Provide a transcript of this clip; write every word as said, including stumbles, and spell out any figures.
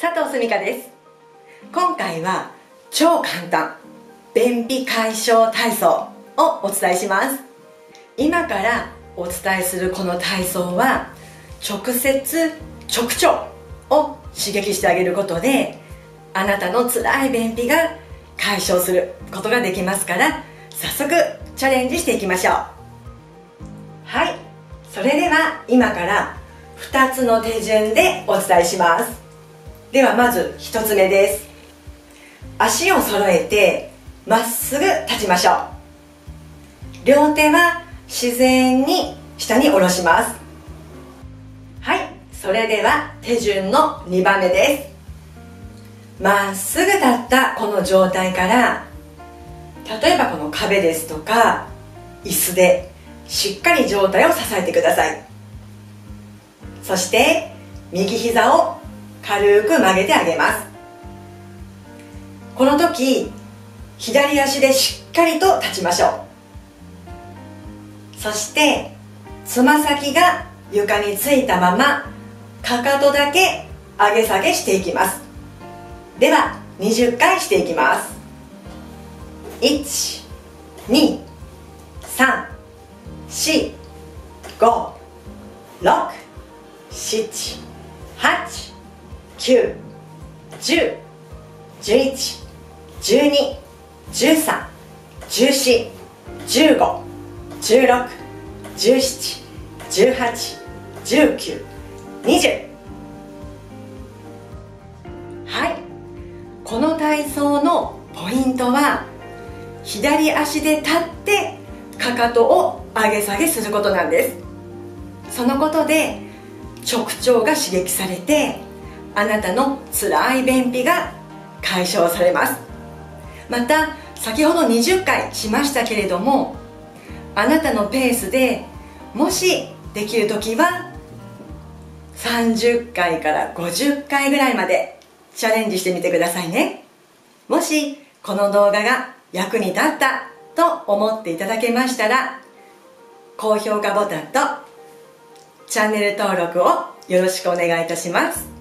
佐藤すみかです。今回は超簡単便秘解消体操をお伝えします。今からお伝えするこの体操は直接直腸を刺激してあげることであなたの辛い便秘が解消することができますから、早速チャレンジしていきましょう。はい、それでは今からふたつの手順でお伝えします。ではまずひとつめです。足を揃えてまっすぐ立ちましょう。両手は自然に下に下ろします。はい、それでは手順のにばんめです。まっすぐ立ったこの状態から、例えばこの壁ですとか椅子でしっかり上体を支えてください。そして右膝を軽く曲げてあげます。この時左足でしっかりと立ちましょう。そしてつま先が床についたままかかとだけ上げ下げしていきます。ではにじゅっかいしていきます。いち に さん し ご ろく しち はち きゅう じゅう じゅういち じゅうに じゅうさん じゅうよん じゅうご じゅうろく じゅうなな じゅうはち じゅうきゅう にじゅう。はい、この体操のポイントは左足で立ってかかとを上げ下げすることなんです。そのことで直腸が刺激されてあなたの辛い便秘が解消されます。また先ほどにじゅっかいしましたけれども、あなたのペースでもしできる時はさんじゅっかいからごじゅっかいぐらいまでチャレンジしてみてくださいね。もしこの動画が役に立ったと思っていただけましたら、高評価ボタンとチャンネル登録をよろしくお願いいたします。